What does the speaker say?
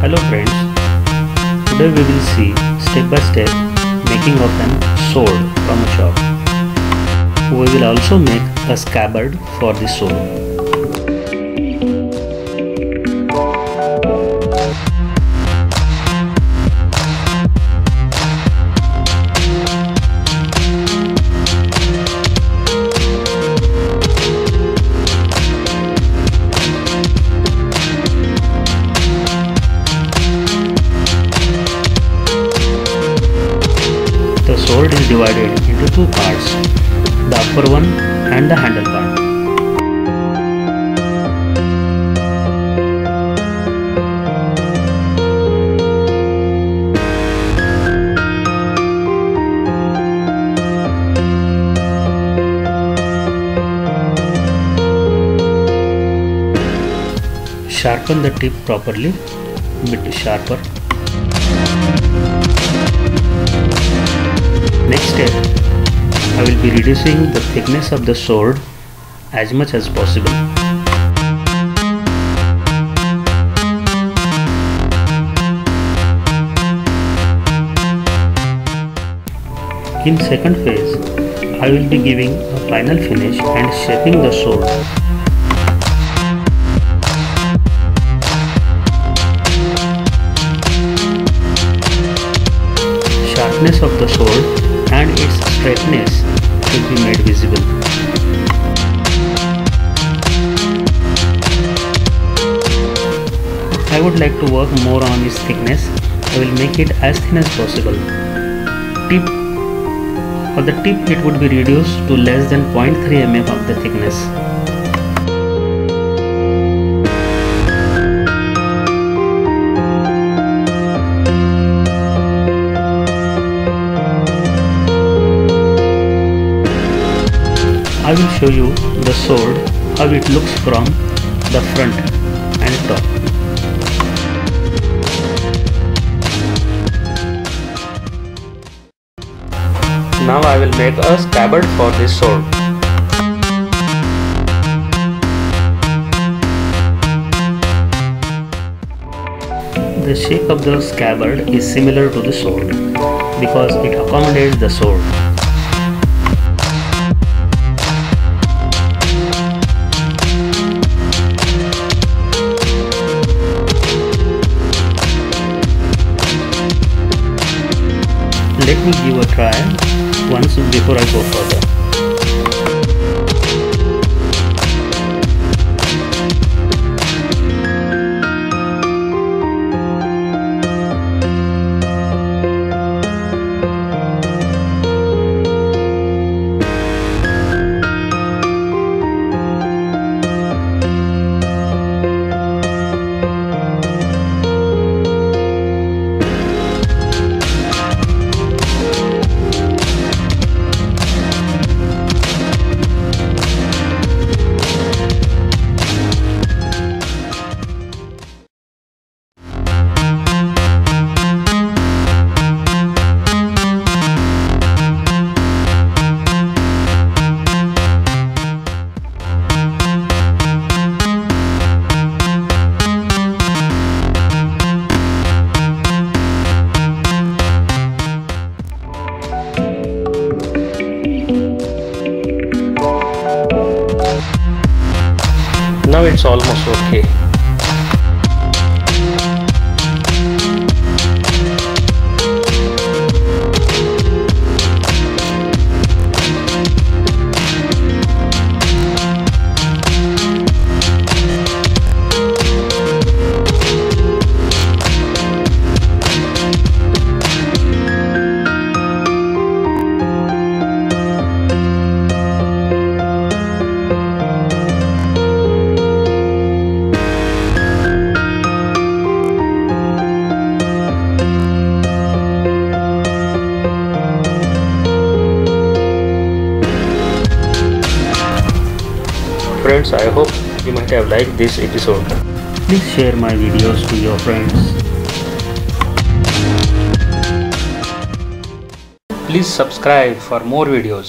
Hello friends, today we will see step by step making of an sword from a shop. We will also make a scabbard for the sword. The sword is divided into two parts, the upper one and the handle part. Sharpen the tip properly, bit sharper. Next step, I will be reducing the thickness of the sword as much as possible. In second phase, I will be giving a final finish and shaping the sword. Sharpness of the sword and its straightness should be made visible. I would like to work more on its thickness. I will make it as thin as possible. For the tip it would be reduced to less than 0.3 mm of the thickness. I will show you the sword, how it looks from the front and top. Now I will make a scabbard for this sword. The shape of the scabbard is similar to the sword because it accommodates the sword. Let me give a try once before I go further. Now it's almost okay. Friends, I hope you might have liked this episode. Please share my videos to your friends. Please subscribe for more videos.